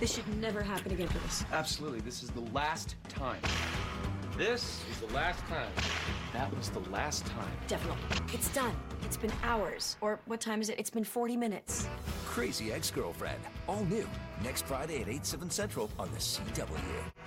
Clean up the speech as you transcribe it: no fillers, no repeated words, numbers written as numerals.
This should never happen again to us. Absolutely. This is the last time. This is the last time. That was the last time. Definitely. It's done. It's been hours. Or what time is it? It's been 40 minutes. Crazy Ex-Girlfriend. All new. Next Friday at 8/7 Central on The CW.